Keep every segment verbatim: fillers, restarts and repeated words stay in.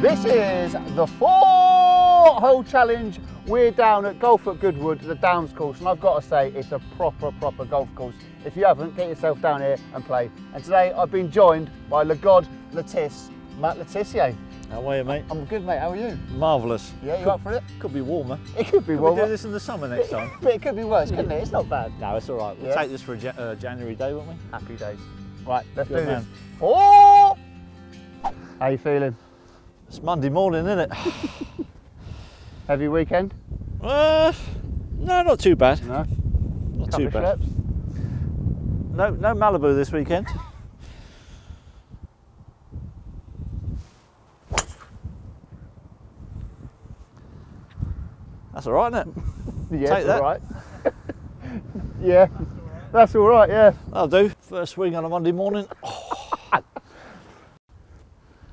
This is the four-hole challenge. We're down at Golf at Goodwood, the Downs course, and I've got to say it's a proper, proper golf course. If you haven't, get yourself down here and play. And today I've been joined by Le God, Le Tiss, Matt Le Tissier. How are you, mate? I'm good, mate. How are you? Marvellous. Yeah, you could, up for it? Could be warmer. It could be could warmer. We do this in the summer next time. But it could be worse, couldn't it? It's not bad. No, it's all right. We'll yeah. take this for a ja uh, January day, won't we? Happy days. Right, let's good do man. this. Oh! How you feeling? It's Monday morning, isn't it? Heavy weekend? Uh, no, not too bad. No? Not too bad. Shirts. No, no Malibu this weekend. That's all right, isn't it? Yeah, Take that's that. all right. Yeah, that's all right, yeah. That'll do. First swing on a Monday morning. Oh.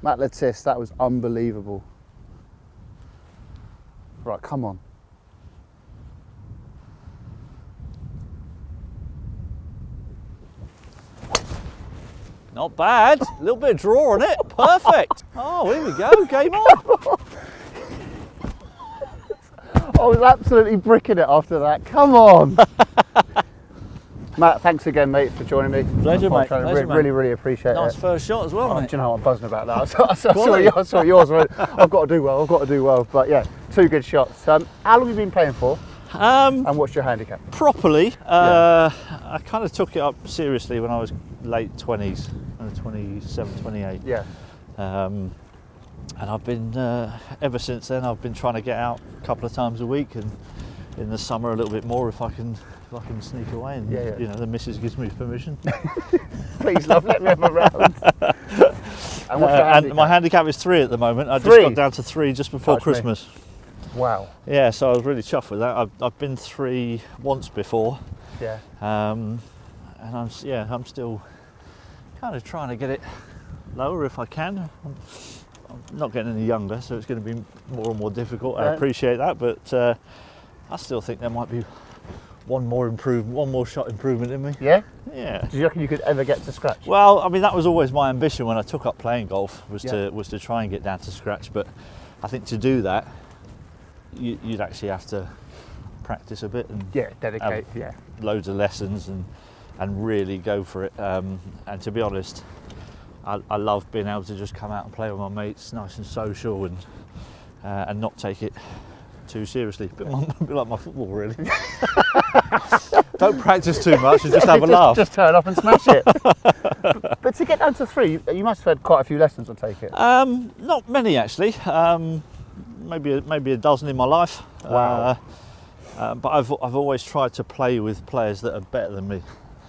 Matt Le Tiss, that was unbelievable. Right, come on. Not bad. A little bit of draw on it. Perfect. Oh, here we go. Game on. I was absolutely bricking it after that. Come on. Matt, thanks again, mate, for joining me. Pleasure, mate. Pleasure, Re mate. Really, really appreciate nice it. Nice first shot as well, oh, mate. Do you know what? I'm buzzing about that. I saw, I saw, saw, yours, I saw yours. I've got to do well. I've got to do well. But yeah, two good shots. Um, how long have you been playing for? Um, and what's your handicap? Properly, uh, yeah. I kind of took it up seriously when I was late twenties, twenty-seven, twenty-eight. Yeah. Um, and I've been, uh, ever since then, I've been trying to get out a couple of times a week, and in the summer a little bit more if I can, if I can sneak away, and yeah, yeah. you know, the missus gives me permission. Please, love, let me have a round. And, uh, and my handicap is three at the moment. I three? just got down to three just before That's Christmas. Me. Wow. Yeah, so I was really chuffed with that. I've, I've been three once before. Yeah. Um, and I'm yeah, I'm still kind of trying to get it lower if I can. I'm, I'm not getting any younger, so it's going to be more and more difficult. I appreciate that, but uh, I still think there might be one more improvement, one more shot improvement in me. Yeah. Yeah. Do you reckon you could ever get to scratch? Well, I mean, that was always my ambition when I took up playing golf, was yeah. to was to try and get down to scratch. But I think to do that, you'd actually have to practice a bit and yeah, dedicate yeah, loads of lessons and and really go for it. Um, and to be honest, I, I love being able to just come out and play with my mates, nice and social, and uh, and not take it too seriously. But a bit like my football, really. Don't practice too much and just have a just, laugh. Just turn up and smash it. but, but to get down to three, you must have had quite a few lessons, I take it. Um, not many actually. Um, Maybe maybe a dozen in my life. Wow. Uh, uh, but I've I've always tried to play with players that are better than me.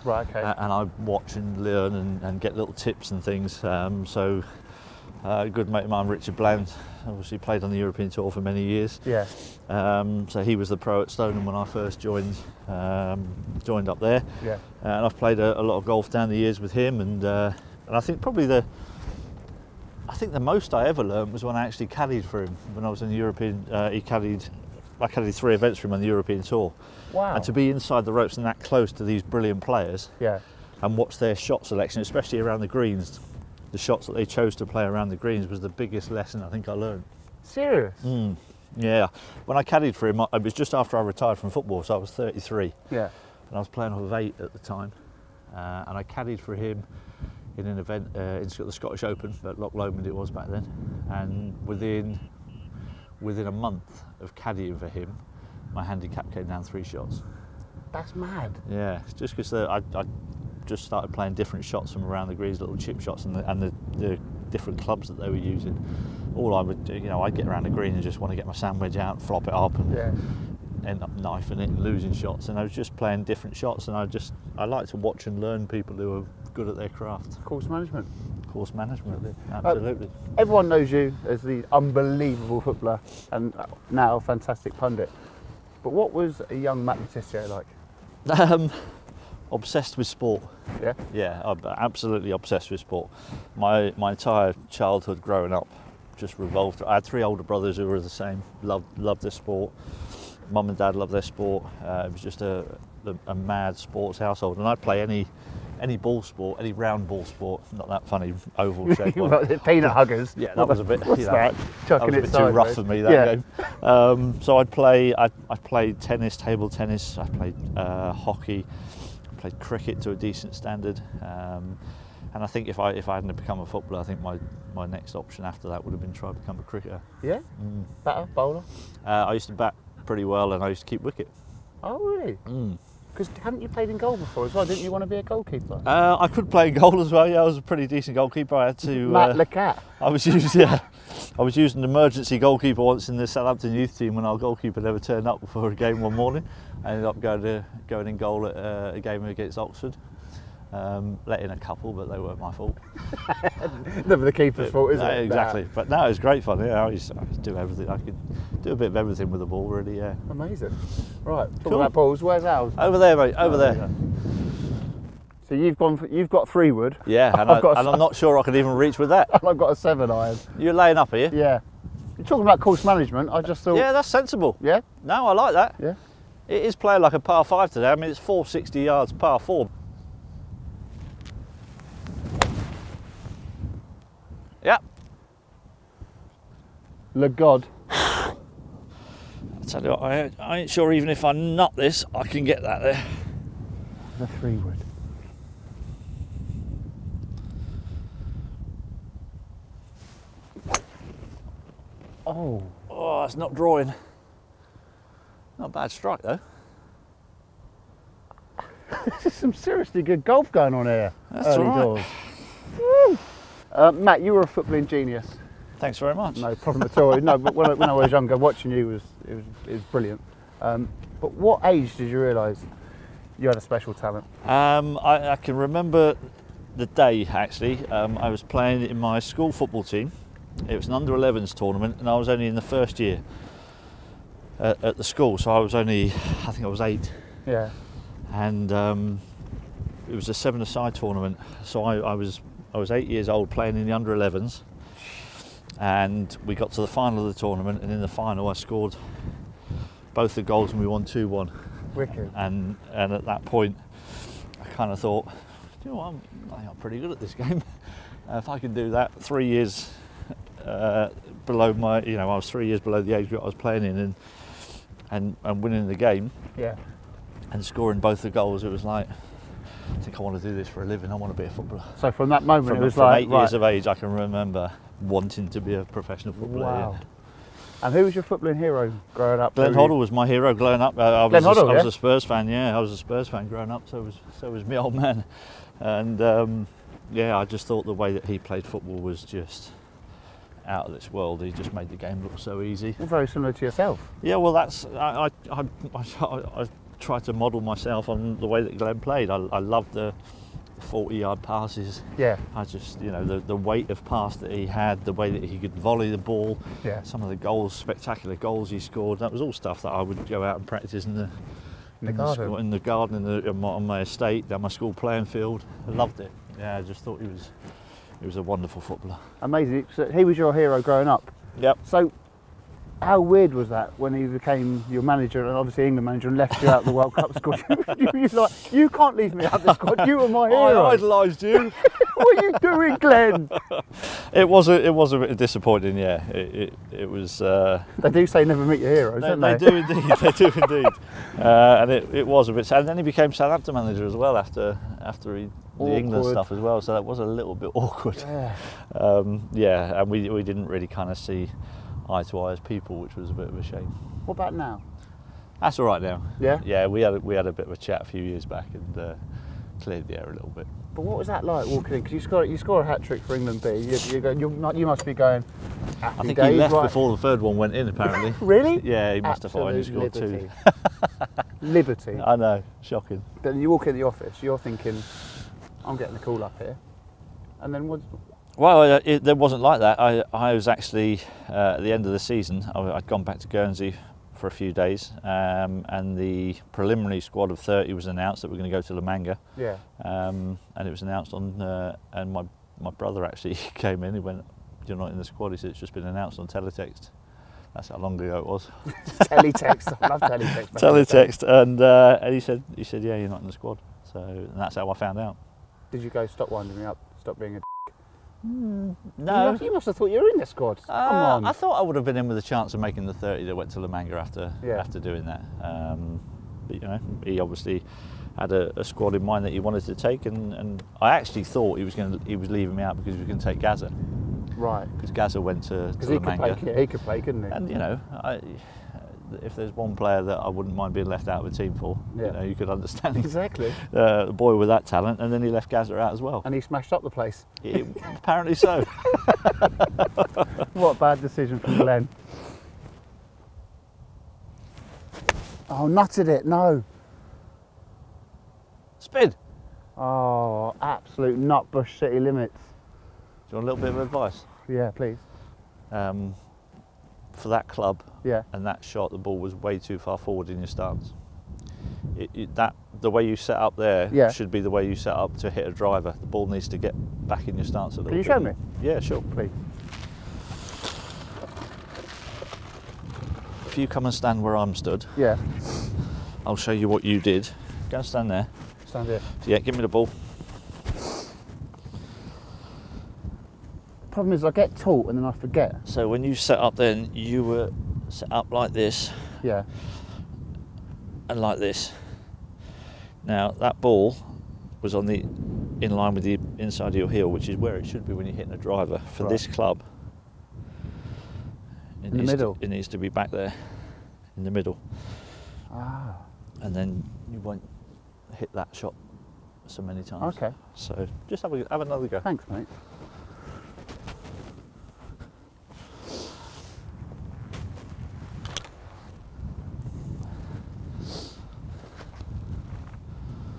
Right. Okay. Uh, and I watch and learn and, and get little tips and things. Um, so uh, a good mate of mine, Richard Bland, obviously played on the European Tour for many years. Yeah. Um, so he was the pro at Stoneham when I first joined um, joined up there. Yeah. Uh, and I've played a, a lot of golf down the years with him, and uh, and I think probably the. I think the most I ever learned was when I actually caddied for him. When I was in the European, uh, he caddied, I caddied three events for him on the European Tour. Wow. And to be inside the ropes and that close to these brilliant players yeah. and watch their shot selection, especially around the greens, the shots that they chose to play around the greens was the biggest lesson I think I learned. Serious? Mm, yeah. When I caddied for him, I, it was just after I retired from football, so I was thirty-three. Yeah. And I was playing off of eight at the time. Uh, and I caddied for him in an event uh, in the Scottish Open at Loch Lomond it was back then, and within within a month of caddying for him, my handicap came down three shots. That's mad. Yeah, it's just because I, I just started playing different shots from around the greens, little chip shots, and the, and the, the different clubs that they were using. All I would do, you know, I'd get around the green and just want to get my sand wedge out, flop it up, and yeah. end up knifing it and losing shots. And I was just playing different shots, and I just I like to watch and learn people who are good at their craft. Course management. Course management, absolutely. Uh, everyone knows you as the unbelievable footballer and now a fantastic pundit. But what was a young Matt Le Tissier like? Um, obsessed with sport. Yeah. Yeah, I'm absolutely obsessed with sport. My my entire childhood growing up just revolved. I had three older brothers who were the same. Loved loved their sport. Mum and dad loved their sport. Uh, it was just a the, a mad sports household, and I'd play any any ball sport, any round ball sport, not that funny oval shape one. Peanut huggers. Yeah, that was a bit, you know, that? That was a bit too rough for me, that yeah. game. Um, so I'd play, I I played tennis, table tennis, I played uh, hockey, I played cricket to a decent standard. Um, and I think if I if I hadn't become a footballer, I think my, my next option after that would have been try to become a cricketer. Yeah? Mm. Batter, bowler? Uh, I used to bat pretty well and I used to keep wicket. Oh, really? Mm. Because haven't you played in goal before as well? Didn't you want to be a goalkeeper? Uh, I could play in goal as well. Yeah, I was a pretty decent goalkeeper. I had to. Matt uh, Le Cat. I was used. Yeah, I was used an emergency goalkeeper once in the Southampton youth team when our goalkeeper never turned up before a game one morning. I ended up going to going in goal at uh, a game against Oxford. Um, let in a couple, but they weren't my fault. Never the keeper's it, fault, is no, it? Exactly. Nah. But no, it was great fun. Yeah, I used to do everything. I could do a bit of everything with the ball, really. Yeah. Amazing. Right, talking cool. about balls. Where's ours? Over there, mate. Over oh, there. Yeah. So you've gone. For, you've got three wood. Yeah, and, I've I, got and I'm not sure I can even reach with that. I've got a seven iron. You're laying up here. You? Yeah. You're talking about course management. I just thought. Yeah, that's sensible. Yeah. No, I like that. Yeah. It is playing like a par five today. I mean, it's four sixty yards, par four. Yeah. Le God. I tell you what, I, I ain't sure even if I nut this, I can get that there. The three wood. Oh. Oh, it's not drawing. Not a bad strike though. This is some seriously good golf going on here. That's early right. doors. Woo. Uh, Matt, you were a footballing genius. Thanks very much. No problem at all. No, but when I, when I was younger, watching you was it was, it was brilliant. Um, but what age did you realise you had a special talent? Um, I, I can remember the day actually. Um, I was playing in my school football team. It was an under elevens tournament, and I was only in the first year at, at the school, so I was only, I think I was eight. Yeah. And um, it was a seven-a-side tournament, so I, I was. I was eight years old playing in the under elevens, and we got to the final of the tournament, and in the final I scored both the goals and we won two one. Wicked. And, and at that point I kind of thought, you know what, I'm, I think I'm pretty good at this game. Uh, if I can do that, three years uh, below my, you know, I was three years below the age group I was playing in, and, and, and winning the game, yeah, and scoring both the goals, it was like, I think I want to do this for a living, I want to be a footballer. So from that moment from, it was from like... eight right. years of age I can remember wanting to be a professional footballer. Wow. Yeah. And who was your footballing hero growing up? Glenn Hoddle was my hero growing up. Uh, I, was Hoddle, a, I was yeah? a Spurs fan, yeah. I was a Spurs fan growing up, so was so was my old man. And um, yeah, I just thought the way that he played football was just out of this world. He just made the game look so easy. Well, very similar to yourself. Yeah, well that's... I, I, I, I, I try to model myself on the way that Glenn played. I, I loved the forty yard passes. Yeah. I just, you know, the, the weight of pass that he had, the way that he could volley the ball, yeah. Some of the goals, spectacular goals he scored, that was all stuff that I would go out and practice in the, in in the, garden. the, school, in the garden, in the, in my, on my estate, down my school playing field. I loved it. Yeah, I just thought he was, he was a wonderful footballer. Amazing. So he was your hero growing up. Yep. So, how weird was that when he became your manager and obviously England manager and left you out of the World Cup squad? You, you, like, you can't leave me out of the squad. You were my hero. I idolised you. What are you doing, Glenn? It was a, it was a bit disappointing. Yeah, it it, it was. Uh, they do say never meet your heroes, they, don't they? They do indeed. They do indeed. Uh, and it, it was a bit sad. And then he became Southampton manager as well after after he. The awkward. England stuff as well, so that was a little bit awkward. Yeah, um, yeah and we we didn't really kind of see eye to eye as people, which was a bit of a shame. What about now? That's all right now. Yeah. Yeah, we had we had a bit of a chat a few years back and uh, cleared the air a little bit. But what was that like walking in? Because you score you score a hat trick for England B. You you're going, you're not, you must be going. I think days, he left right? before the third one went in. Apparently. Really? Yeah, he must have finally scored liberty. two. Liberty. I know, shocking. But you walk in the office, you're thinking, I'm getting a call up here, and then what? Well, it, it wasn't like that. I, I was actually uh, at the end of the season. I, I'd gone back to Guernsey for a few days, um, and the preliminary squad of thirty was announced that we're going to go to La Manga. Yeah. Um, and it was announced on, uh, and my my brother actually came in. He went, "You're not in the squad." He said, "It's just been announced on Teletext That's how long ago it was. Teletext, I love Teletext. Teletext, and, uh, and he said, he said, yeah, you're not in the squad. So and that's how I found out. Did you go, stop winding me up, stop being a d***? Mm, no. You must have thought you were in the squad. Come uh, on. I thought I would have been in with a chance of making the thirty that went to La Manga after, yeah. after doing that. Um, but you know, he obviously had a, a squad in mind that he wanted to take, and, and I actually thought he was going to, he was leaving me out because he was going to take Gazza. Right. Because Gazza went to, to La Manga. Play, he could play, couldn't he? And you know, I, if there's one player that I wouldn't mind being left out of a team for, yeah. you know, you could understand. Exactly. Uh, the boy with that talent, and then he left Gazza out as well. And he smashed up the place. It, apparently so. What a bad decision from Glenn. Oh, nutted it, no. Spin. Oh, absolute nutbush city limits. Do you want a little bit of advice? Yeah, please. Um, for that club yeah. and that shot, the ball was way too far forward in your stance. It, it, that, the way you set up there yeah. should be the way you set up to hit a driver. The ball needs to get back in your stance a little bit. Can you show me? Yeah, sure. Please. If you come and stand where I'm stood, yeah. I'll show you what you did. Go and stand there. Stand here. Yeah, give me the ball. Problem is I get taught and then I forget. So when you set up then, you were set up like this. Yeah. And like this. Now that ball was on the in line with the inside of your heel, which is where it should be when you're hitting a driver for right. this club. It in the middle? To, it needs to be back there, in the middle. Ah. And then you won't hit that shot so many times. Okay. So just have, a, have another go. Thanks, mate.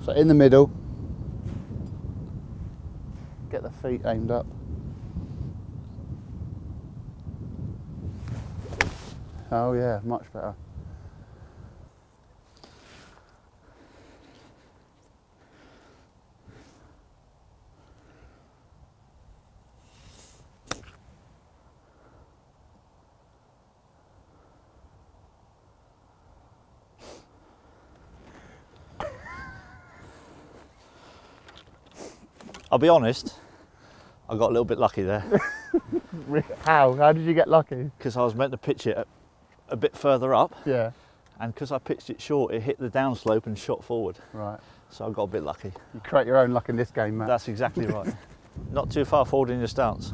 So in the middle, get the feet aimed up. Oh yeah, much better. I'll be honest, I got a little bit lucky there. How? How did you get lucky? Because I was meant to pitch it at a bit further up, yeah, and because I pitched it short, it hit the downslope and shot forward. Right. So I got a bit lucky. You create your own luck in this game, Matt. That's exactly right. Not too far forward in your stance.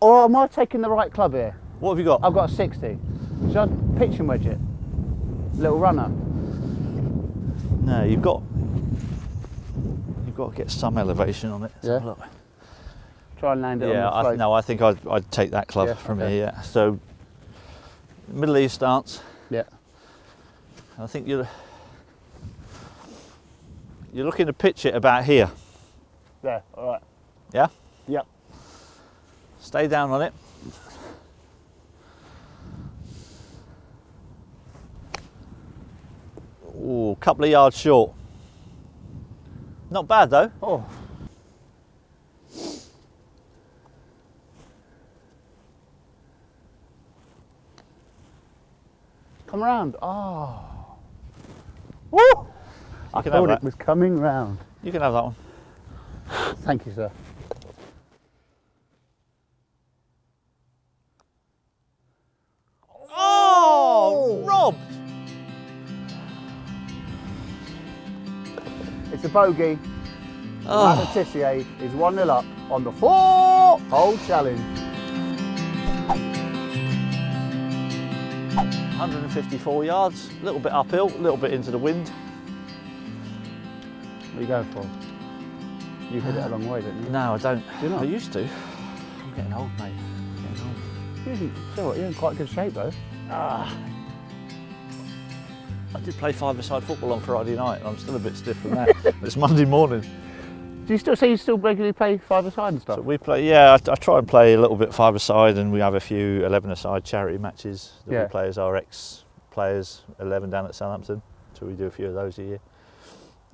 Or am I taking the right club here? What have you got? I've got a sixty. Should I pitch and wedge it? Little runner. No, you've got you've got to get some elevation on it. Yeah. Look. Try and land it yeah, on the slope. No, I think I'd, I'd take that club yeah, from okay. here. Yeah. So. Middle of your stance. Yeah. And I think you're you're looking to pitch it about here. There, all right. Yeah? Yep. Stay down on it. Ooh, a couple of yards short. Not bad though. Oh. Come round. Oh. Woo! I thought it was coming round. You can have that one. Thank you, sir. Oh, oh, robbed! It's a bogey. Oh. Matt Le Tissier is one nil up on the four-hole challenge. one hundred fifty-four yards, a little bit uphill, a little bit into the wind. What are you going for? You hit it a long way, didn't you? No, I don't. Do you not? I used to. I'm getting old, mate. I'm getting old. You isn't, you know what, you're in quite good shape, though. Ah. I did play five-a-side football on Friday night, and I'm still a bit stiff from that. It's Monday morning. Do you still say you still regularly play five-a-side and stuff? So we play, yeah, I, I try and play a little bit five-a-side, and we have a few eleven-a-side charity matches that yeah. we play as our ex-players, eleven down at Southampton, so we do a few of those a year.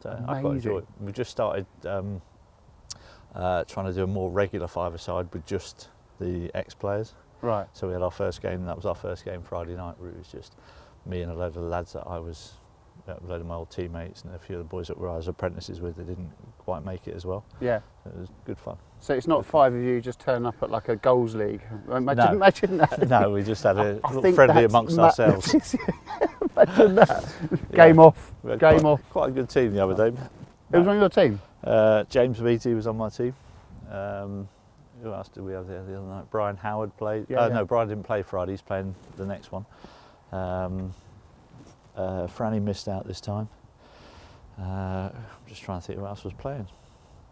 So amazing. I quite enjoy it. We just started um, uh, trying to do a more regular five-a-side with just the ex-players. Right. So we had our first game, that was our first game Friday night, where it was just me and a load of lads that I was, a load of my old teammates and a few of the boys that were I was apprentices with that didn't quite make it as well. Yeah. So it was good fun. So it's not five of you just turning up at like a goals league? Imagine, no. imagine that. No, we just had a I, I friendly amongst Matt ourselves. Imagine that. Game yeah. off, game quite, off. Quite a good team the other day. Who was on your team? Uh, James Beattie was on my team. Um, who else did we have there the other night? Brian Howard played. Yeah, uh, yeah. No, Brian didn't play Friday, he's playing the next one. Um, uh, Franny missed out this time. Uh, I'm just trying to think who else was playing.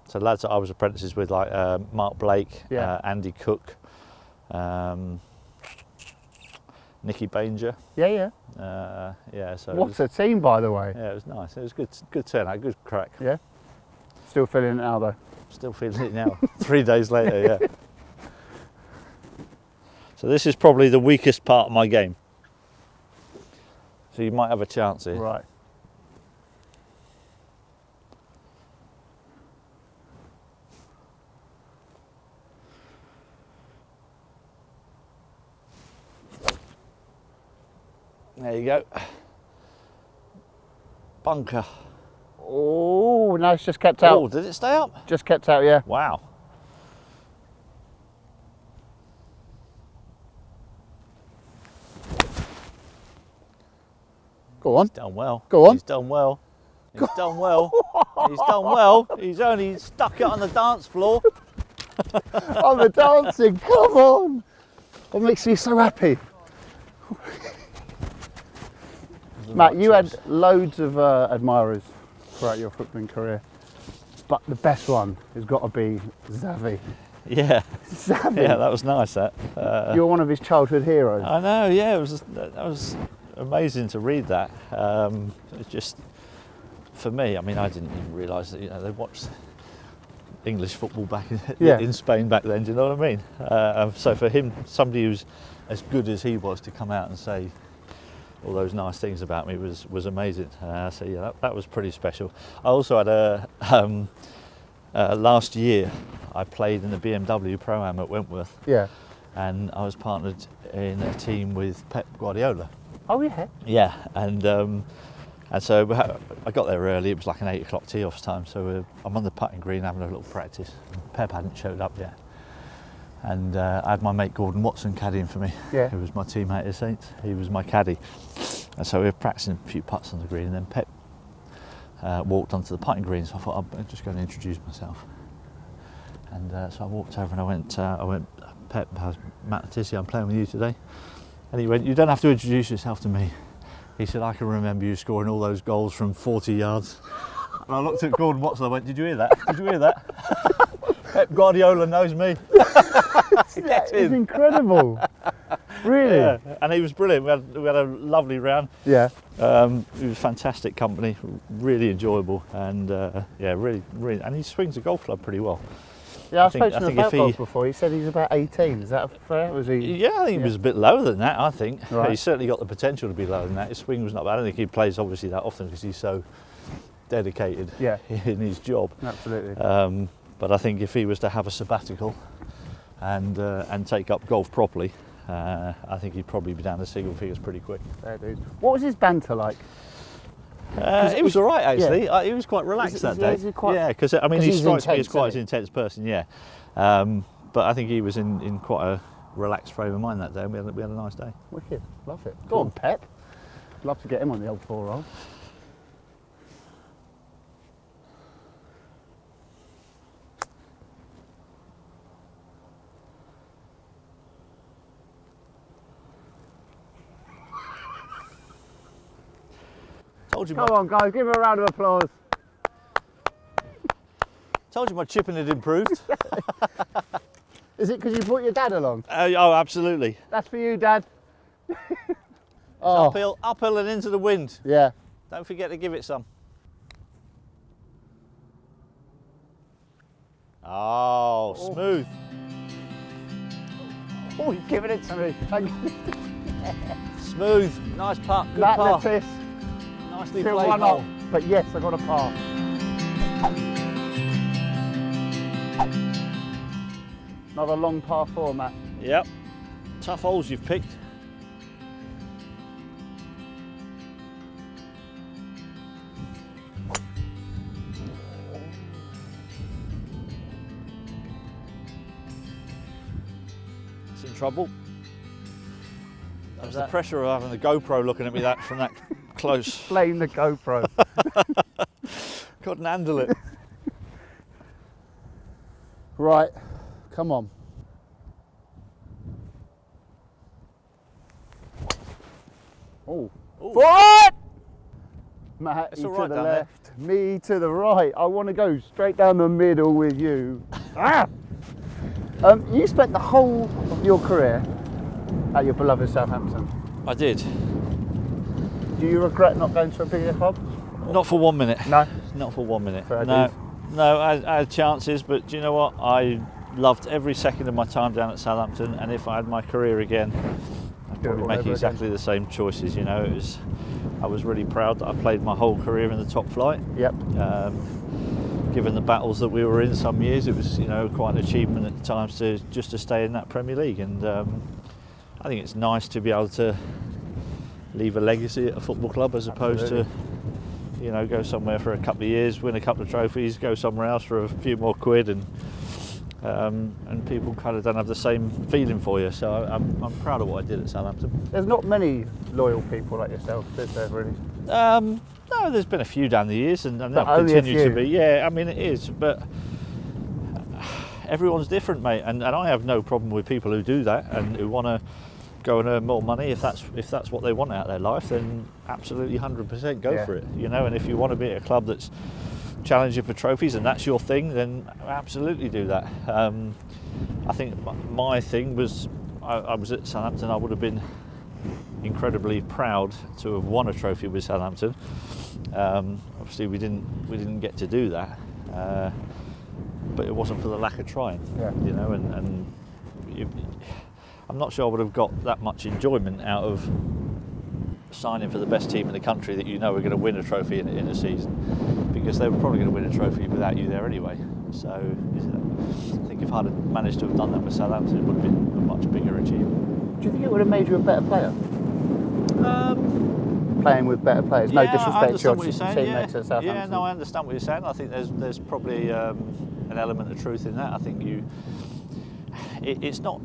So lads that I was apprentices with, like uh, Mark Blake, yeah. uh, Andy Cook, um, Nicky Banger. Yeah, yeah. Uh, yeah. So what was, a team, by the way. Yeah, it was nice. It was good, good turnout, good crack. Yeah. Still feeling it now, though. Still feeling it now. Three days later, yeah. So this is probably the weakest part of my game. So you might have a chance here. Right. There you go. Bunker. Oh, no, it's just kept out. Oh, did it stay up? Just kept out, yeah. Wow. Go on. He's done well. Go on. He's done well. He's done well. He's done well. He's only stuck it on the dance floor. On the dancing, come on. That makes me so happy. Matt, you had loads of uh, admirers throughout your footballing career, but the best one has got to be Xavi. Yeah, Xavi. Yeah, that was nice. That uh, you're one of his childhood heroes. I know. Yeah, it was. That was amazing to read that. Um, it's just for me. I mean, I didn't even realise that you know they watched English football back in, yeah. in Spain back then. Do you know what I mean? Uh, so for him, somebody who's as good as he was to come out and say all those nice things about me was was amazing. Uh, so yeah, that, that was pretty special. I also had a um, uh, last year I played in the B M W Pro-Am at Wentworth. Yeah, and I was partnered in a team with Pep Guardiola. Oh yeah. Yeah, and um, and so I got there early. It was like an eight o'clock tee off time. So we're, I'm on the putting green having a little practice. Pep hadn't showed up yet. And uh, I had my mate Gordon Watson caddying for me, yeah. who was my teammate at Saints. He was my caddy. And so we were practicing a few putts on the green, and then Pep uh, walked onto the putting green, so I thought I'm just going to introduce myself. And uh, so I walked over and I went, uh, I went, Pep, Matt Le Tissier, I'm playing with you today. And he went, you don't have to introduce yourself to me. He said, I can remember you scoring all those goals from forty yards. And I looked at Gordon Watson, I went, did you hear that? Did you hear that? Pep Guardiola knows me. It's incredible. Really? Yeah. And he was brilliant. We had, we had a lovely round. Yeah. Um, he was fantastic company, really enjoyable. And uh, yeah, really, really. And he swings a golf club pretty well. Yeah, I, I spoke to him about golf before. He said he's about eighteen. Is that fair? Was he? Yeah, I think yeah. he was a bit lower than that, I think. Right. He certainly got the potential to be lower than that. His swing was not bad. I don't think he plays obviously that often because he's so dedicated yeah. in his job. Absolutely. Um, But I think if he was to have a sabbatical and uh, and take up golf properly, uh, I think he'd probably be down to single figures pretty quick. There, dude. What was his banter like? Uh, it was all right actually. Yeah. I, he was quite relaxed is, that is, day. Is he quite, yeah, because I mean he strikes intense, me as quite an intense person. Yeah, um, but I think he was in, in quite a relaxed frame of mind that day. And we had we had a nice day. Wicked, love it. Go cool. on, Pep. Love to get him on the old four roll. Come my, on, guys, give him a round of applause. Told you my chipping had improved. Is it because you brought your dad along? Uh, oh, absolutely. That's for you, Dad. Oh. Uphill, uphill and into the wind. Yeah. Don't forget to give it some. Oh, oh. smooth. Oh, you're giving it to me. Smooth, nice putt, good putt. Nicely played, one up, but yes, I got a par. Another long par four, Matt. Yep. Tough holes you've picked. It's in trouble. That was that? The pressure of having the GoPro looking at me that from that close. Blame the GoPro. Couldn't handle it. Right, come on. Oh, what? Matt, you to the left, me to the right. I want to go straight down the middle with you. Ah! Um, you spent the whole of your career at your beloved Southampton. I did. Do you regret not going to a bigger club? Not for one minute. No? Not for one minute. Fair no. Dude. No, I, I had chances, but do you know what? I loved every second of my time down at Southampton, and if I had my career again, I'd probably make exactly again. the same choices. You know, it was. I was really proud that I played my whole career in the top flight. Yep. Um, given the battles that we were in some years, it was you know quite an achievement at times to just to stay in that Premier League, and um, I think it's nice to be able to leave a legacy at a football club as opposed Absolutely. to. You know, go somewhere for a couple of years, win a couple of trophies, go somewhere else for a few more quid, and um, and people kind of don't have the same feeling for you. So I'm, I'm proud of what I did at Southampton. There's not many loyal people like yourself, is there really? Um, no, there's been a few down the years, and they'll continue to be. Yeah, I mean it is, but everyone's different, mate. And and I have no problem with people who do that and who want to go and earn more money. If that's if that's what they want out of their life, then absolutely one hundred percent go yeah. for it, you know. And if you want to be at a club that's challenging for trophies and that's your thing, then absolutely do that. Um, I think my thing was I, I was at Southampton. I would have been incredibly proud to have won a trophy with Southampton. Um, obviously, we didn't we didn't get to do that, uh, but it wasn't for the lack of trying, yeah. you know. And, and you, I'm not sure I would have got that much enjoyment out of signing for the best team in the country that you know are going to win a trophy in, in a season, because they were probably going to win a trophy without you there anyway. So I think if I'd have managed to have done that with Southampton, it would have been a much bigger achievement. Do you think it would have made you a better player? Um, Playing with better players, no yeah, disrespect to your teammates at Southampton. Yeah, no, I understand what you're saying. I think there's there's probably um, an element of truth in that. I think you, it, it's not.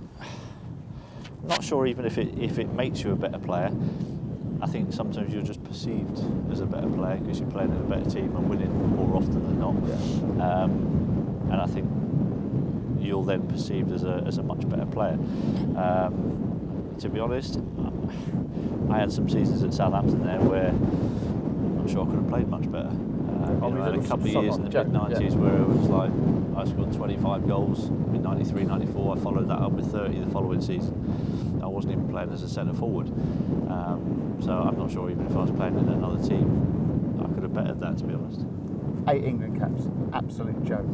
Not sure even if it if it makes you a better player. I think sometimes you're just perceived as a better player because you're playing in a better team and winning more often than not. Yeah. Um, and I think you're then perceived as a as a much better player. Um, to be honest, I had some seasons at Southampton there where I'm not sure I could have played much better. Um, you know, I had a couple of years in the mid nineties yeah. where it was like I scored twenty-five goals in ninety-three ninety-four. I followed that up with thirty the following season. I wasn't even playing as a centre forward, um, so I'm not sure even if I was playing in another team I could have bettered that, to be honest. Eight England caps, absolute joke.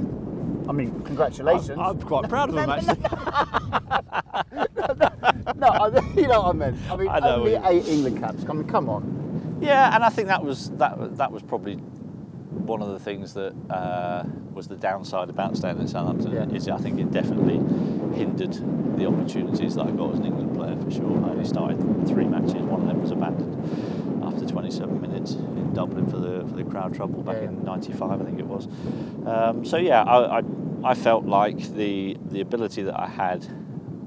I mean, congratulations. I'm, I'm quite proud of them, actually. No, I mean, you know what I meant. I mean, I know only eight England caps. I mean, come on. Yeah, and I think that was that. That was probably one of the things that uh, was the downside about staying at Southampton yeah. is I think it definitely hindered the opportunities that I got as an England player, for sure. I only started three matches, one of them was abandoned after twenty-seven minutes in Dublin for the for the crowd trouble back yeah. in ninety-five, I think it was. Um, so yeah, I, I I felt like the the ability that I had,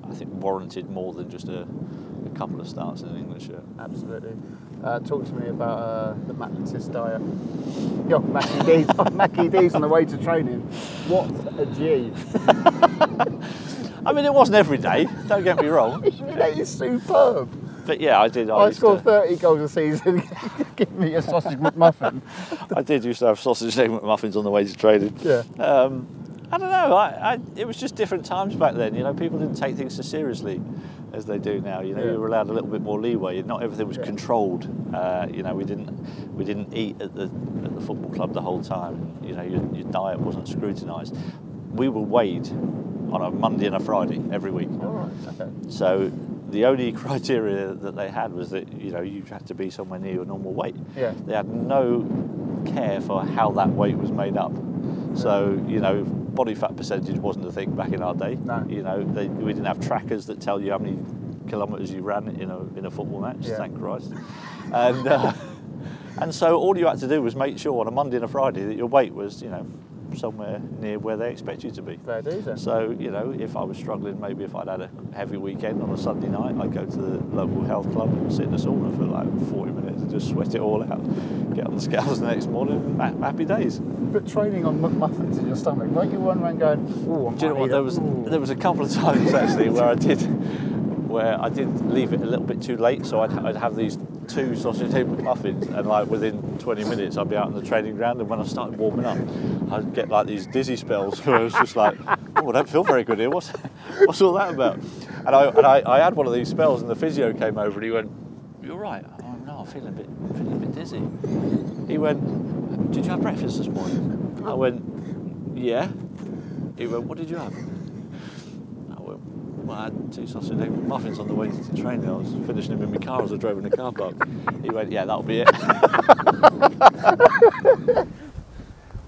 I think, warranted more than just a, a couple of starts in an English shirt. Absolutely. Uh, talk to me about uh, the Matt Le Tissier diet. Yo, Mackie D's, Mackie D's on the way to training. What a G. I mean, it wasn't every day, don't get me wrong. It is superb. But yeah, I did. I, I scored to... thirty goals a season. Give me a sausage McMuffin. I did used to have sausage McMuffins on the way to training. Yeah. Um, I don't know, I, I, it was just different times back then, you know, people didn't take things so seriously as they do now, you know, yeah. you were allowed a little bit more leeway, not everything was yeah. controlled, uh, you know, we didn't we didn't eat at the, at the football club the whole time, you know, your, your diet wasn't scrutinised. We were weighed on a Monday and a Friday every week. Oh, okay. So the only criteria that they had was that, you know, you had to be somewhere near your normal weight. Yeah. They had no care for how that weight was made up. So, you know, body fat percentage wasn't a thing back in our day. No. You know, they, we didn't have trackers that tell you how many kilometres you ran in a, in a football match, yeah. Thank Christ. And, uh, and so all you had to do was make sure on a Monday and a Friday that your weight was, you know, somewhere near where they expect you to be. Fair dues then. So, you know, if I was struggling, maybe if I'd had a heavy weekend on a Sunday night, I'd go to the local health club and sit in the sauna for like forty minutes and just sweat it all out, get on the scales the next morning, happy days. But training on McMuffins in your stomach, weren't you one round going, oh, I'm Do you know what, there was, there was a couple of times actually where I did, where I did leave it a little bit too late, so I'd, I'd have these two sausage egg McMuffins, and like within twenty minutes I'd be out in the training ground, and when I started warming up I'd get like these dizzy spells where I was just like, oh, I don't feel very good here, what's what's all that about? And I and I, I had one of these spells and the physio came over and he went, you're right. Oh no, I'm feeling a bit feeling a bit dizzy. He went, did you have breakfast this morning? I went, yeah. He went, what did you have? Well, I had two sausage egg muffins on the way to the train and I was finishing them in my car as I drove in the car park. He went, yeah, that'll be it.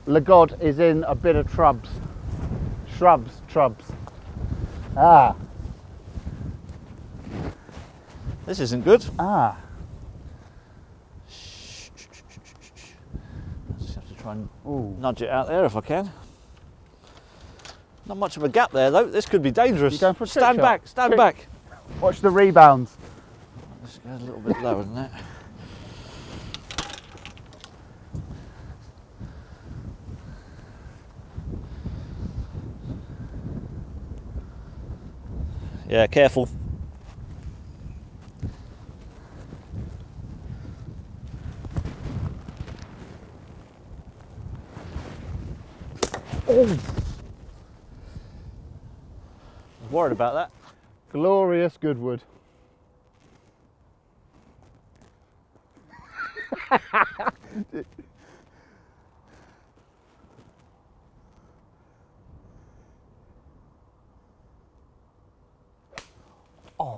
Le God is in a bit of trubs. Shrubs, trubs. Ah. This isn't good. Ah. Shh, shh, shh, shh, shh. I just have to try and Ooh. nudge it out there if I can. Not much of a gap there though. This could be dangerous. You're going for a stand shot. back, stand Kick. back. Watch the rebounds. This goes a little bit lower than that. Yeah, careful. Oh. Worried about that. Glorious Goodwood. Oh,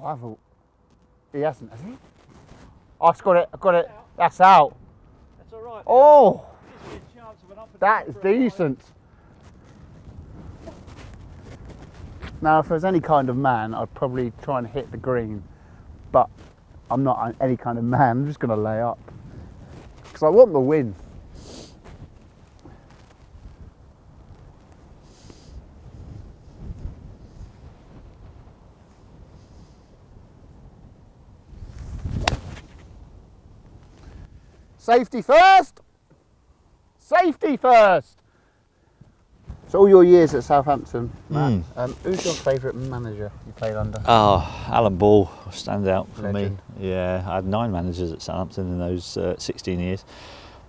I've a... He hasn't, has he? Oh, I've got it, I've got it. That's out. That's all right. Oh! That is decent. Now, if I was any kind of man, I'd probably try and hit the green, but I'm not any kind of man. I'm just going to lay up because I want the win. Safety first! Safety first! So all your years at Southampton, Matt, mm. um, who's your favourite manager you played under? Oh, Alan Ball stands out for Legend. me. Yeah, I had nine managers at Southampton in those uh, sixteen years,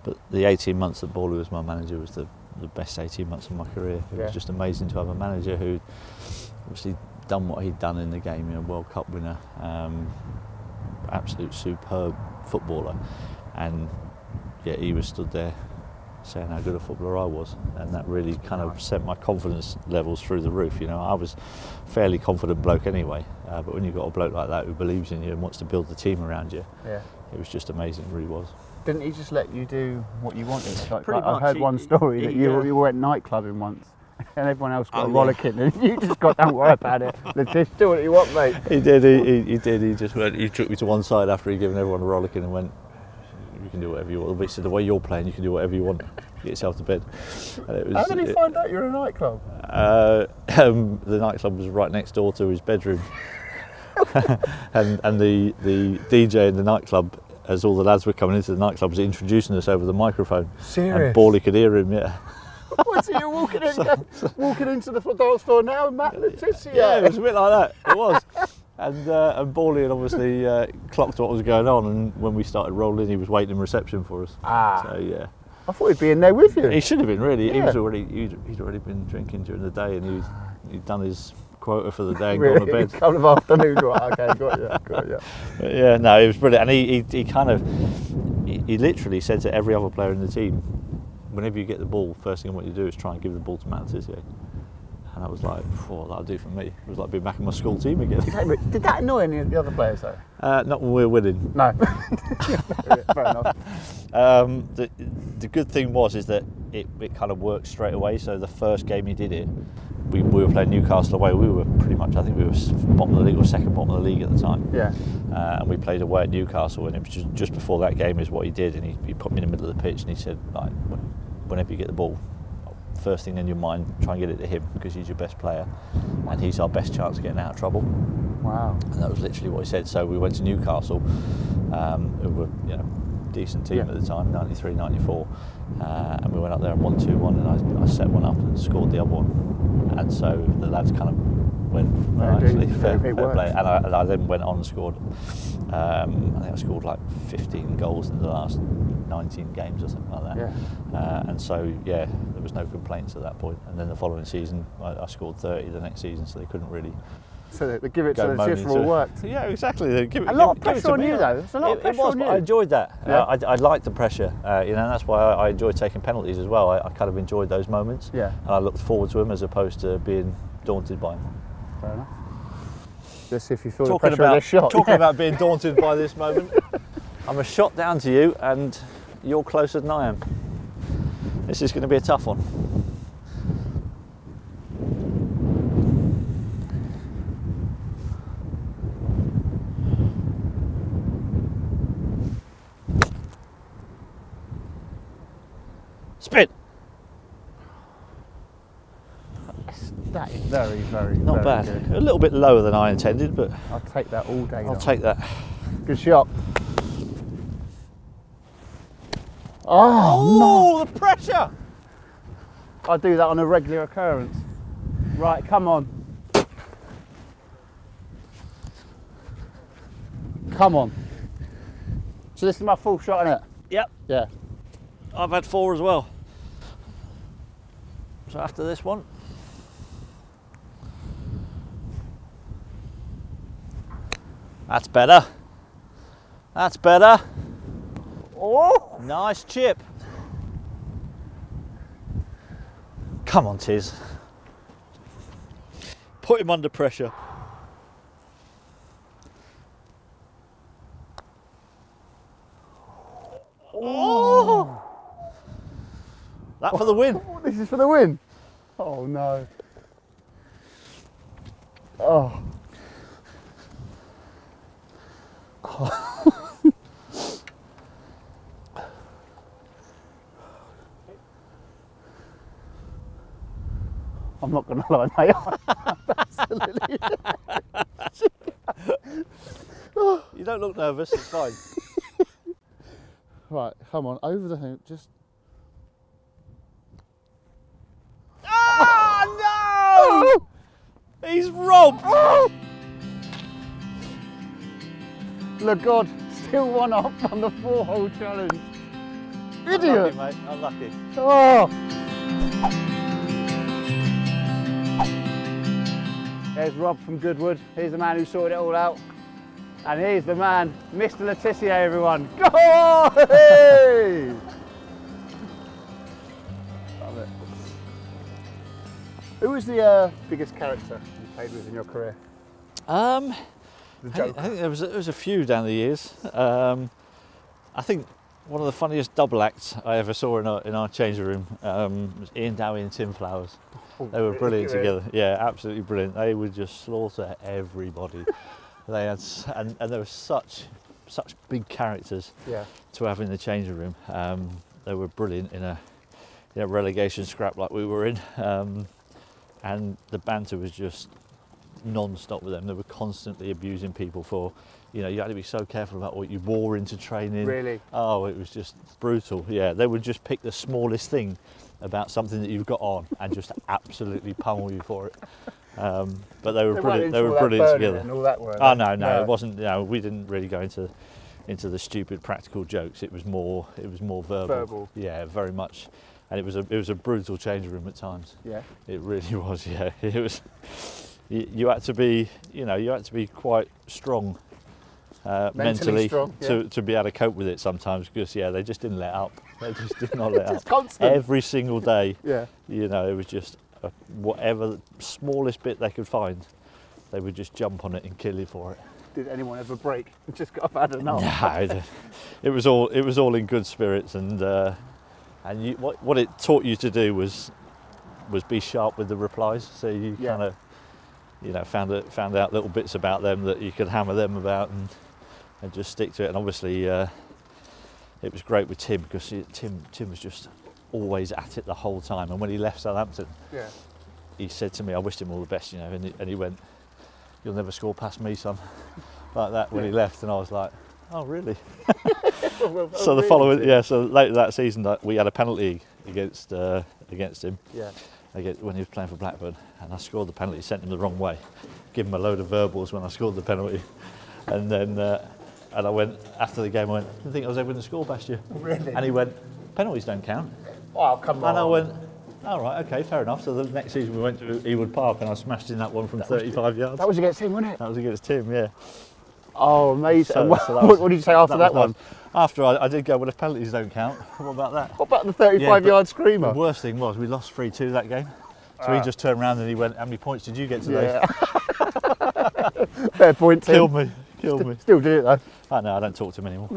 but the eighteen months that Ball was my manager was the, the best eighteen months of my career. It yeah. was just amazing to have a manager who'd obviously done what he'd done in the game, you know, World Cup winner, um, absolute superb footballer, and yeah, he was stood there saying how good a footballer I was, and that really kind of sent my confidence levels through the roof. You know, I was a fairly confident bloke anyway, uh, but when you've got a bloke like that who believes in you and wants to build the team around you, yeah. it was just amazing, it really was. Didn't he just let you do what you wanted? Like, Pretty like, much. I heard he, one story he, that you, yeah. you were at nightclubbing once and everyone else got oh, a rollicking yeah. and you just got, don't worry about it, just do what you want, mate. He did, he, he, he did, he just went, he took me to one side after he'd given everyone a rollicking and went, you can do whatever you want. So the way you're playing, you can do whatever you want. Get yourself to bed. And it was, How did he find it, out you're a nightclub? Uh, um, the nightclub was right next door to his bedroom, and and the the D J in the nightclub, as all the lads were coming into the nightclub, was introducing us over the microphone. Serious? And Bawley could hear him. Yeah. What, so you're walking in, so, so, walking into the dance floor now, Matt Le Tissier? Yeah, it was a bit like that. It was. And, uh, and Bawley had obviously uh, clocked what was going on, and when we started rolling, he was waiting in reception for us. Ah. So, yeah. I thought he'd be in there with you. He should have been, really. Yeah. He was already, he'd, he'd already been drinking during the day, and he'd, he'd done his quota for the day and really? gone to bed. A couple of afternoons, right, okay, got you, got you. But yeah, no, it was brilliant. And he, he, he kind of, he, he literally said to every other player in the team, whenever you get the ball, first thing I want you to do is try and give the ball to Matt Le Tissier. And I was like, oh, that'll do for me. It was like being back in my school team again. Did that annoy any of the other players though? Uh, not when we were winning. No. Fair enough. Um, the, the good thing was is that it, it kind of worked straight away. So the first game he did it, we, we were playing Newcastle away. We were pretty much, I think we were bottom of the league or second bottom of the league at the time. Yeah. Uh, and we played away at Newcastle, and it was just, just before that game is what he did, and he, he put me in the middle of the pitch, and he said, like, whenever you get the ball, first thing in your mind, try and get it to him, because he's your best player, and he's our best chance of getting out of trouble. Wow. And that was literally what he said. So we went to Newcastle, um, who were, you know, decent team yeah. at the time, ninety-three ninety-four, uh, and we went up there and won two one, and I, I set one up and scored the other one, and so the lads kind of went, well, yeah, actually, fair, fair play, and I, and I then went on and scored, um, I think I scored like fifteen goals in the last nineteen games or something like that, yeah. uh, and so yeah, there was no complaints at that point, and then the following season I, I scored thirty the next season, so they couldn't really. So they give it to the just all worked. Yeah, exactly. They give it, a lot of pressure on you, though. It's a lot of pressure on you. I enjoyed that. Yeah. Uh, I, I liked the pressure, uh, you know, and that's why I, I enjoyed taking penalties as well. I, I kind of enjoyed those moments. Yeah. And I looked forward to them as opposed to being daunted by them. Fair enough. Just see if you feel the pressure of this shot. Talking yeah. about being daunted by this moment, I'm a shot down to you, and you're closer than I am. This is going to be a tough one. Spin. That is very, very, not very bad. Good. A little bit lower than I intended, but I'll take that all day. I'll on. take that. Good shot. Oh, oh no. The pressure! I do that on a regular occurrence. Right, come on. Come on. So this is my full shot, isn't it? Yep. Yeah. I've had four as well. So after this one. That's better. That's better. Oh! Nice chip. Come on, Tiz. Put him under pressure. Oh! That for the win. This is for the win. Oh no. Oh. Oh. I'm not gonna lie, mate. Absolutely. You don't look nervous. It's fine. Right, come on, over the hoop, just. Oh no! He's robbed! Oh. Look, God, still one up on the four hole challenge. Idiot! I'm lucky, mate, I'm lucky. Oh! There's Rob from Goodwood. He's the man who sorted it all out. And he's the man, Mister Le Tissier, everyone. Go! Hey! Love it. Who was the uh, biggest character you played with in your career? Um, the Joker. I, I think there was, there was a few down the years. Um, I think one of the funniest double acts I ever saw in our, in our changing room um, was Ian Dowie and Tim Flowers. Oh, they were brilliant together. Yeah, absolutely brilliant. They would just slaughter everybody. They had, and, and there were such such big characters yeah. to have in the changing room. Um, they were brilliant in a, in a relegation scrap like we were in, um, and the banter was just non-stop with them. They were constantly abusing people for, you know, you had to be so careful about what you wore into training. Really? Oh, it was just brutal. Yeah, they would just pick the smallest thing about something that you've got on and just absolutely pummel you for it. Um, but they were they brilliant. They were brilliant together. And all that, were oh no, no, no, it wasn't. No, we didn't really go into into the stupid practical jokes. It was more. It was more verbal. Verbal. Yeah, very much. And it was a it was a brutal change room at times. Yeah. It really was. Yeah. It was. You, you had to be. You know. You had to be quite strong. Uh, mentally, mentally strong, yeah. to, to be able to cope with it sometimes, because yeah, they just didn't let up. They just did not let up. Constant. Every single day. Yeah. You know, it was just. Whatever smallest bit they could find, they would just jump on it and kill you for it. Did anyone ever break? Just got bad enough. No, it was all it was all in good spirits, and uh, and you, what what it taught you to do was was be sharp with the replies. So you yeah. kind of, you know, found it, found out little bits about them that you could hammer them about and and just stick to it. And obviously, uh, it was great with Tim because he, Tim Tim was just always at it the whole time. And when he left Southampton, yeah. he said to me, "I wished him all the best," you know, and he, and he went, "You'll never score past me, son," like that when yeah. he left. And I was like, "Oh, really?" oh, so really? the following, yeah. So later that season, like, we had a penalty against uh, against him. Yeah. Against, when he was playing for Blackburn, and I scored the penalty, sent him the wrong way, gave him a load of verbals when I scored the penalty, and then uh, and I went after the game. I went, "Didn't think I was ever going to score past you." Really? And he went, "Penalties don't count." Oh, come on. And I went, "All right, okay, fair enough." So the next season we went to Ewood Park, and I smashed in that one from thirty-five yards. That was against him, wasn't it? That was against Tim, yeah. Oh, amazing. So, so was, what, what did you say after that, that one? Nice. After I, I did go, well, if penalties don't count, what about that? What about the thirty-five yard yeah, screamer? The worst thing was we lost three two that game. So ah. he just turned around and he went, "How many points did you get today?" Yeah. Fair point, Tim. Killed me, killed St me. Still did it though. I know, I don't talk to him anymore.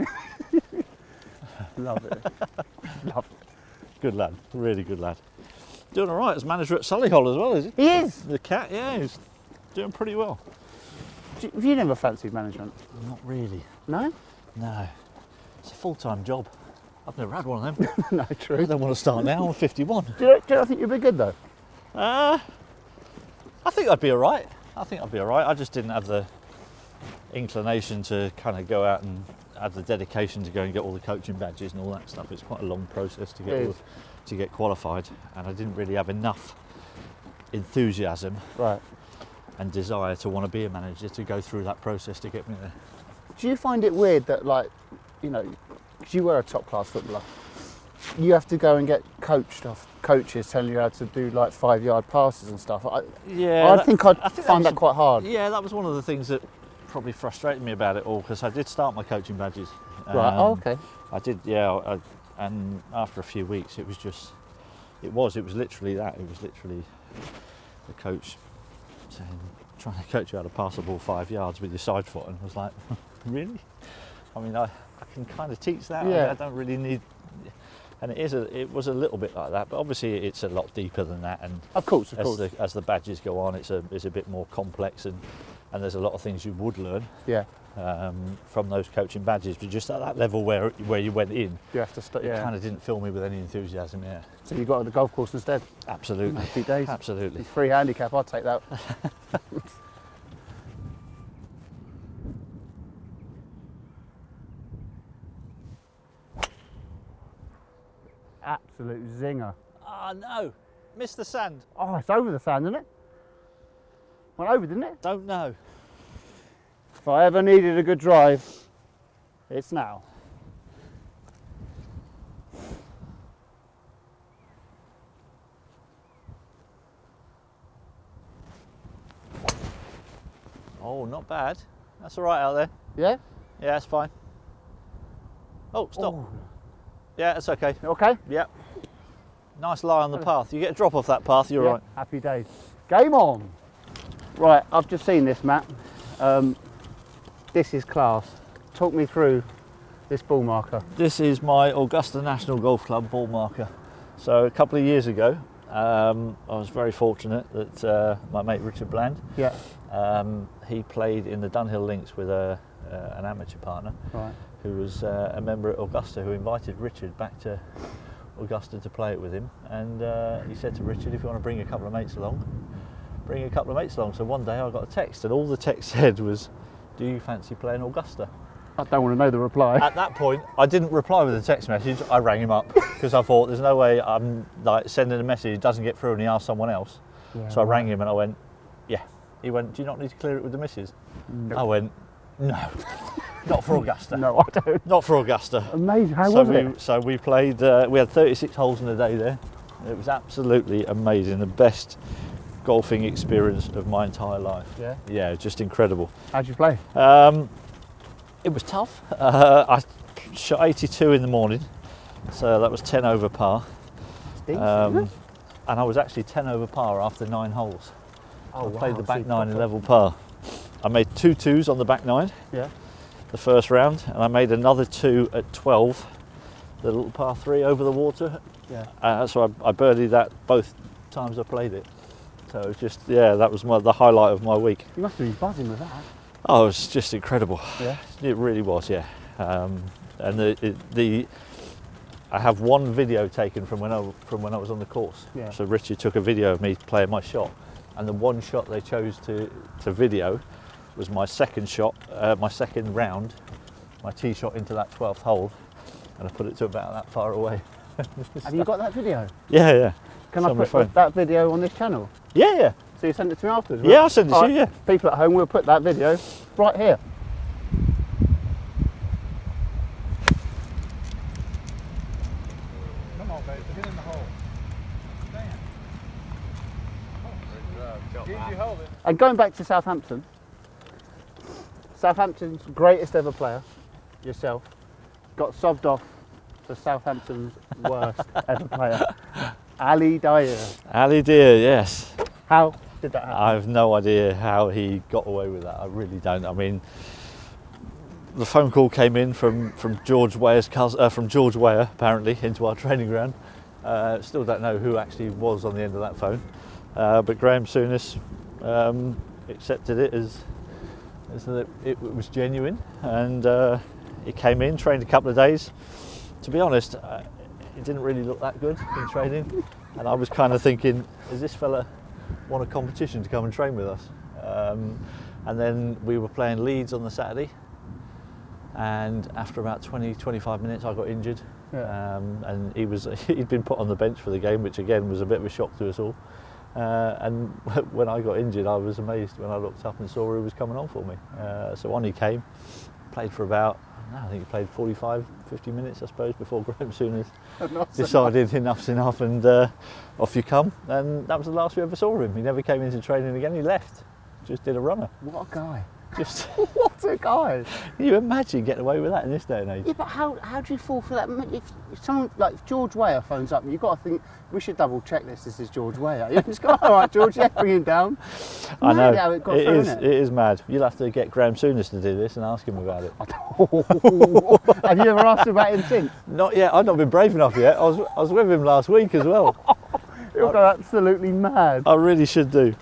Love it. Love it. Good lad, really good lad. Doing all right as manager at Solihull as well, is he? He is. The cat, yeah, he's doing pretty well. Have you never fancied management? Not really. No? No. It's a full-time job. I've never had one of them. No, true. I don't want to start now. I'm fifty-one. Do you, do you think you'd be good, though? Uh, I think I'd be all right. I think I'd be all right. I just didn't have the inclination to kind of go out and have the dedication to go and get all the coaching badges and all that stuff. It's quite a long process to get, all, to get qualified, and I didn't really have enough enthusiasm. Right. And desire to want to be a manager to go through that process to get me there. Do you find it weird that, like, you know, because you were a top-class footballer, you have to go and get coached off coaches telling you how to do like five-yard passes and stuff? I, yeah, I that, think I'd I think find that, was, that quite hard. Yeah, that was one of the things that probably frustrated me about it all because I did start my coaching badges. Um, right. Oh, okay. I did, yeah, I, and after a few weeks, it was just, it was, it was literally that. It was literally the coach. And trying to coach you how to pass the ball five yards with your side foot, and I was like, really? I mean, I, I can kind of teach that. Yeah. I, I don't really need. And it is a, it was a little bit like that, but obviously it's a lot deeper than that. And of course, of as course, the, as the badges go on, it's a it's a bit more complex, and and there's a lot of things you would learn. Yeah. Um, from those coaching badges, but just at that level where where you went in, you have to st- yeah. It kind of didn't fill me with any enthusiasm. Yeah. So you got on the golf course instead. Absolutely. Happy days. Absolutely. It's free handicap. I'll take that. Absolute zinger. Ah oh, no, missed the sand. Oh, it's over the sand, isn't it? Went over, didn't it? Don't know. If I ever needed a good drive, it's now. Oh, not bad. That's all right out there. Yeah? Yeah, that's fine. Oh, stop. Oh. Yeah, that's okay. Okay? Yeah. Nice lie on the path. You get a drop off that path, you're yeah, right. Happy days. Game on. Right, I've just seen this map. Um, this is class. Talk me through this ball marker. This is my Augusta National Golf Club ball marker. So a couple of years ago, um, I was very fortunate that uh, my mate Richard Bland, yeah. um, he played in the Dunhill Links with a, uh, an amateur partner, right. who was uh, a member at Augusta, who invited Richard back to Augusta to play it with him. And uh, he said to Richard, if you want to bring a couple of mates along, bring a couple of mates along. So one day I got a text, and all the text said was, "Do you fancy playing Augusta?" I don't want to know the reply. At that point, I didn't reply with a text message. I rang him up because I thought there's no way I'm like sending a message, it doesn't get through, and he asked someone else. Yeah, so I rang him and I went, "Yeah." He went, "Do you not need to clear it with the missus?" No. I went, "No, not for Augusta." No, I don't. Not for Augusta. Amazing. How so was we, it? So we played. Uh, we had thirty-six holes in a day there. It was absolutely amazing. The best golfing experience of my entire life. Yeah, yeah, just incredible. How'd you play? Um, it was tough. Uh, I shot eighty-two in the morning, so that was ten over par. Decent, um, isn't it? And I was actually ten over par after nine holes. Oh, I wow, played the back nine in level par. I made two twos on the back nine. Yeah. The first round, and I made another two at twelve, the little par three over the water. Yeah. Uh, so I, I birdied that both times I played it. So it was just, yeah, that was my, the highlight of my week. You must have been buzzing with that. Oh, it was just incredible. Yeah. It really was, yeah. Um, and the, it, the I have one video taken from when I from when I was on the course. Yeah. So Richard took a video of me playing my shot, and the one shot they chose to to video was my second shot, uh, my second round, my tee shot into that twelfth hole, and I put it to about that far away. Have you got that video? Yeah, yeah. Can I put that video on this channel? Yeah, yeah. So you send it to me afterwards? Right? Yeah, I'll send it to you, yeah. People at home, we'll put that video right here. Come on, babe, get in the hole. Damn. Oh, great job. Easy holding. And going back to Southampton, Southampton's greatest ever player, yourself, got sobbed off for Southampton's worst ever player. Ali Dyer. Ali Dyer, yes. How did that happen? I have no idea how he got away with that. I really don't. I mean, the phone call came in from from George Weah's cousin, uh, from George Weah apparently, into our training ground. Uh, still don't know who actually was on the end of that phone, uh, but Graham Souness um, accepted it as as that it was genuine, and uh, he came in, trained a couple of days. To be honest, Uh, it didn't really look that good in training, and I was kind of thinking, does this fella want a competition to come and train with us? Um, and then we were playing Leeds on the Saturday, and after about twenty, twenty-five minutes I got injured. Yeah. um, and he was, he'd been put on the bench for the game, which again was a bit of a shock to us all. Uh, and when I got injured, I was amazed when I looked up and saw who was coming on for me. Uh, so on he came, played for about, I think he played forty-five, fifty minutes, I suppose, before Graham Souness decided enough. enough's enough, and uh, off you come. And that was the last we ever saw of him. He never came into training again. He left, just did a runner. What a guy! Just what a guy! Can you imagine getting away with that in this day and age? Yeah, but how how do you fall for that? If, if someone like if George Weah phones up, you've got to think, we should double check this. This is George Weah. You just go, all right, George, yeah, bring him down. I know. How it got it, through, is, it? it is mad. You'll have to get Graham Souness to do this and ask him about it. Have you ever asked about him since? Not yet. I've not been brave enough yet. I was I was with him last week as well. You'll go absolutely mad. I really should do.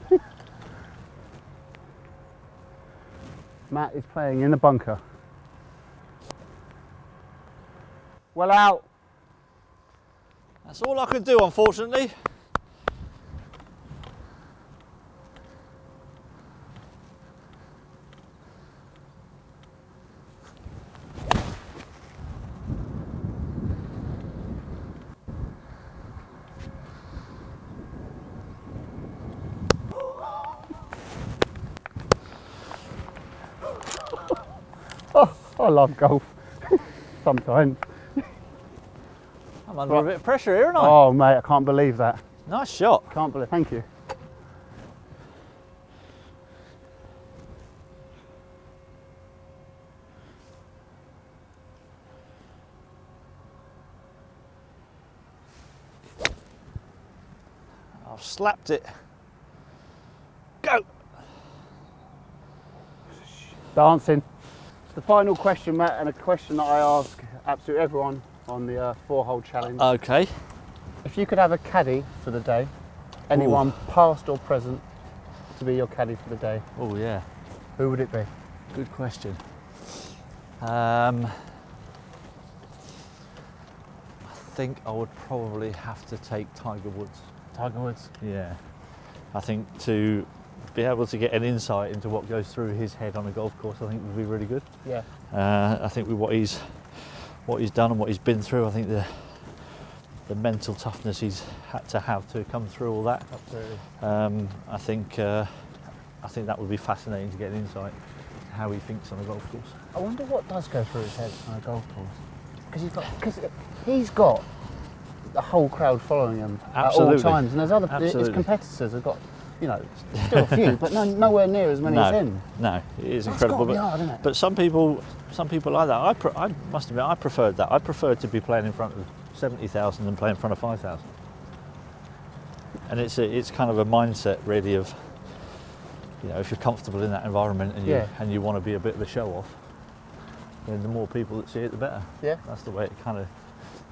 Matt is playing in the bunker. Well out. That's all I could do, unfortunately. I love golf, sometimes. I'm under right. a bit of pressure here, aren't I? Oh mate, I can't believe that. Nice shot. Can't believe, thank you. I've slapped it. Go! Dancing. The final question, Matt, and a question that I ask absolutely everyone on the uh, four-hole challenge. Okay. If you could have a caddy for the day, anyone Ooh. past or present, to be your caddy for the day. Oh yeah. Who would it be? Good question. Um, I think I would probably have to take Tiger Woods. Tiger Woods. Yeah. I think to be able to get an insight into what goes through his head on a golf course, I think would be really good. Yeah. Uh, I think with what he's what he's done and what he's been through, I think the the mental toughness he's had to have to come through all that. Absolutely. Um, I think uh, I think that would be fascinating to get an insight to how he thinks on a golf course. I wonder what does go through his head on a golf course, because he's got because he's got the whole crowd following him Absolutely. at all times, and there's other Absolutely. his competitors have got. You know, still a few, but no, nowhere near as many no, as him. No, it is That's incredible. But, hard, isn't it? but some people, some people like that. I, pre I must admit, I preferred that. I preferred to be playing in front of seventy thousand than playing in front of five thousand. And it's a, it's kind of a mindset, really, of, you know, if you're comfortable in that environment and you yeah. and you want to be a bit of a show off, then the more people that see it, the better. Yeah. That's the way it kind of.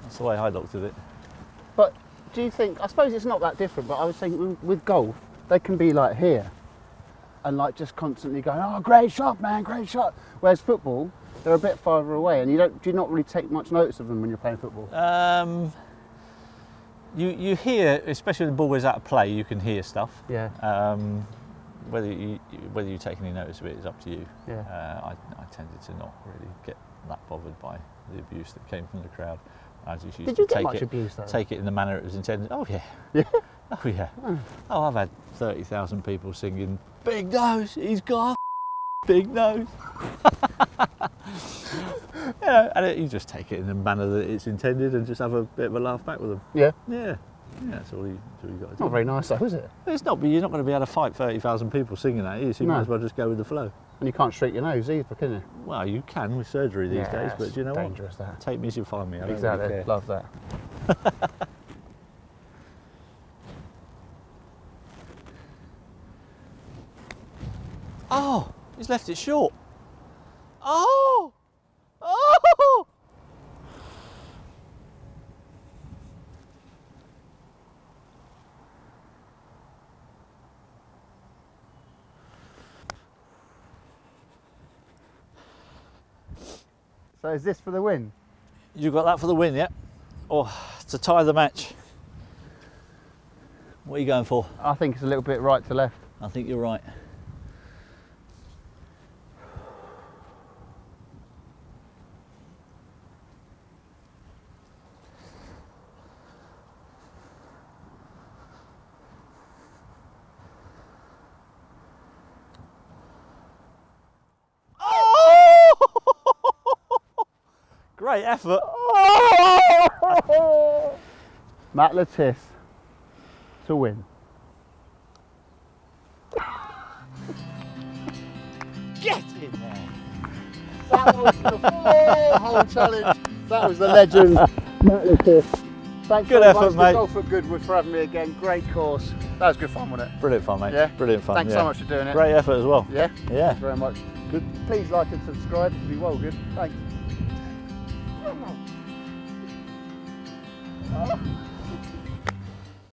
That's the way I looked at it. But do you think, I suppose it's not that different, but I was thinking with golf, they can be like here and like just constantly going, oh, great shot, man, great shot. Whereas football, they're a bit farther away and you don't, do you not really take much notice of them when you're playing football? Um, you, you hear, especially when the ball is out of play, you can hear stuff. Yeah. Um, whether you whether you take any notice of it is up to you. Yeah. Uh, I, I tended to not really get that bothered by the abuse that came from the crowd. I just used Did to you get take much it, abuse though? Take it in the manner it was intended. Oh yeah. Yeah. Oh yeah. Oh, oh I've had thirty thousand people singing "Big Nose, he's got a big nose." You know, and it, you just take it in the manner that it's intended and just have a bit of a laugh back with them. Yeah. Yeah. Yeah, that's all you, that's all you got to do. Not very nice though, is it? It's not, but you're not going to be able to fight thirty thousand people singing at you, so you no. might as well just go with the flow. And you can't shake your nose either, can you? Well, you can with surgery these yeah, days, but do you know dangerous, what? That. Take me as you find me. I exactly, really love that. Oh, he's left it short. Oh! Oh! So is this for the win? You got that for the win, yeah? Or oh, to tie the match. What are you going for? I think it's a little bit right to left. I think you're right. Great effort. Oh! Matt Le Tissier to win. Get in there. That was the four-hole challenge. That was the legend, Matt Le Tissier. Thanks good very effort, much mate. Golf at Goodwood for having me again. Great course. That was good fun, wasn't it? Brilliant fun, mate. Yeah. Brilliant fun. Thanks yeah. so much for doing it. Great effort as well. Yeah. Yeah. Thanks very much. Good. Please like and subscribe. It'd be well good. Thanks. Oh.